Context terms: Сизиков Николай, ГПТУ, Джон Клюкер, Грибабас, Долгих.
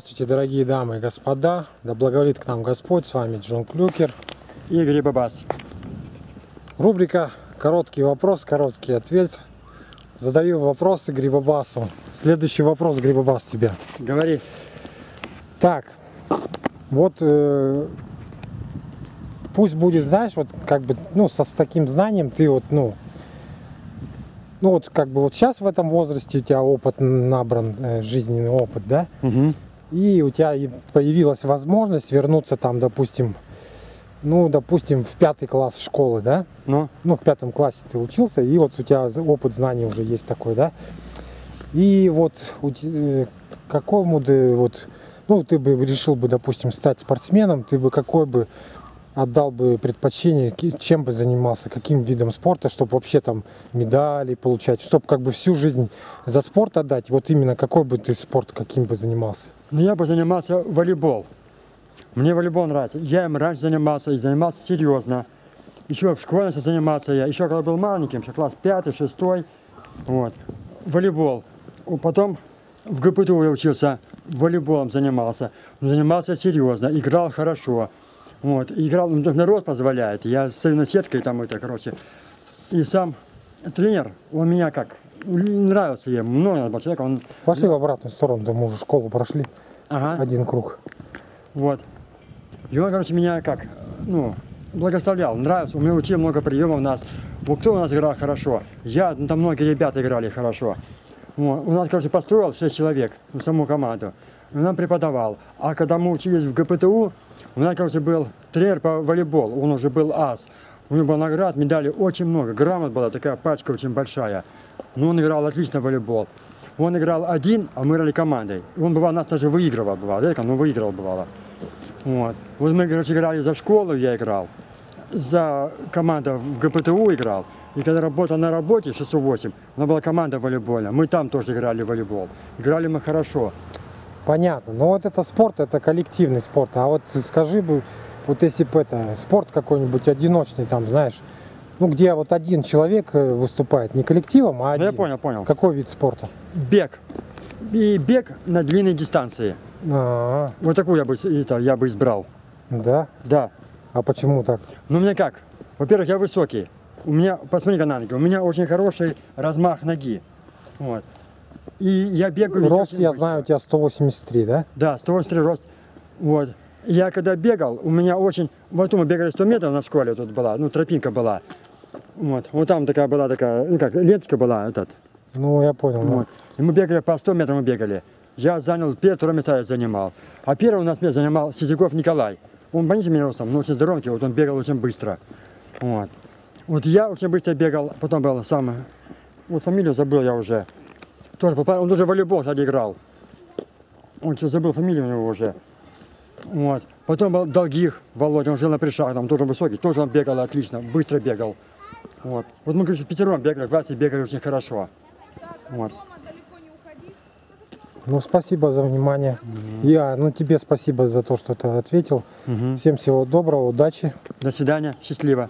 Здравствуйте, дорогие дамы и господа! Да благоволит к нам Господь! С вами Джон Клюкер и Грибабас. Рубрика «Короткий вопрос, короткий ответ». Задаю вопросы Грибабасу. Следующий вопрос, Грибабас, тебе. Говори. Так, вот пусть будет, знаешь, вот как бы, ну, с таким знанием ты вот, ну вот как бы вот сейчас в этом возрасте у тебя опыт набран, жизненный опыт, да? Угу. И у тебя появилась возможность вернуться там, допустим, в 5-й класс школы, да? Ну, в 5-м классе ты учился, и вот у тебя опыт знаний уже есть такой, да? И вот ты бы решил бы, допустим, стать спортсменом, ты бы какой бы отдал бы предпочтение, чем бы занимался, каким видом спорта, чтобы вообще там медали получать, чтобы как бы всю жизнь за спорт отдать, вот именно какой бы ты спорт, каким бы занимался? Ну, я бы занимался волейбол. Мне волейбол нравится. Я им раньше занимался, и занимался серьезно. Еще в школе занимался я, еще когда был маленьким, еще класс 5-й, 6-й, вот. Волейбол. Потом в ГПТУ я учился, волейболом занимался. Занимался серьезно, играл хорошо. Вот, играл, народ позволяет, я с сеткой там это, короче. И сам тренер, он меня как, нравился ему, много был человек, он... Пошли в обратную сторону, да мы уже школу прошли, ага. Один круг. Вот, и он, короче, меня как, благословлял, нравился, у меня учил много приемов у нас. Вот кто у нас играл хорошо? Там многие ребята играли хорошо. Вот. У нас, короче, построил 6 человек, саму команду. Он нам преподавал. А когда мы учились в ГПТУ, у нас, короче, был тренер по волейболу, он уже был ас. У него было наград, медалей очень много, грамот была такая пачка очень большая. Но он играл отлично в волейбол. Он играл один, а мы играли командой. Он бывал, нас даже выигрывал, бывало. Вот. Вот мы, короче, играли за школу, я играл, за команду в ГПТУ играл. И когда работал на работе, 6-8, у нас была команда волейбольная, мы там тоже играли в волейбол. Играли мы хорошо. Понятно, но вот это спорт, это коллективный спорт, а вот скажи бы, вот если бы это спорт какой-нибудь одиночный, там, знаешь, где вот один человек выступает, не коллективом, а один. Да, я понял. Какой вид спорта? Бег. И бег на длинной дистанции. А-а-а. Вот такую я бы избрал. Да? Да. А почему так? Ну, мне как, во-первых, я высокий, у меня, посмотри-ка на ноги, у меня очень хороший размах ноги, вот. И я бегаю. Рост, я знаю, у тебя 183, да? Да, 183 рост. Вот. Я когда бегал, у меня очень... Вот мы бегали 100 метров на школе, тут была, тропинка была. Вот там была такая, ленточка была, этот. Ну, я понял. Вот. Да. И мы бегали, по 100 метров мы бегали. Я занял, 1-2 места я занимал. А 1-е у нас место занимал Сизиков Николай. Он, понимаете, меня ростом, но очень здоровенький, вот он бегал очень быстро. Вот. Вот я очень быстро бегал, потом был сам... Вот фамилию забыл я уже. Он тоже в волейбол играл. Он что, забыл фамилию у него уже. Вот. Потом был Долгих Володя, он жил на Пришах, там тоже высокий, тоже он бегал отлично, быстро бегал. Вот, мы, короче, пятером бегали, в классе бегали очень хорошо. Вот. Ну, спасибо за внимание. Угу. Тебе спасибо за то, что ты ответил. Угу. Всем всего доброго, удачи. До свидания, счастливо.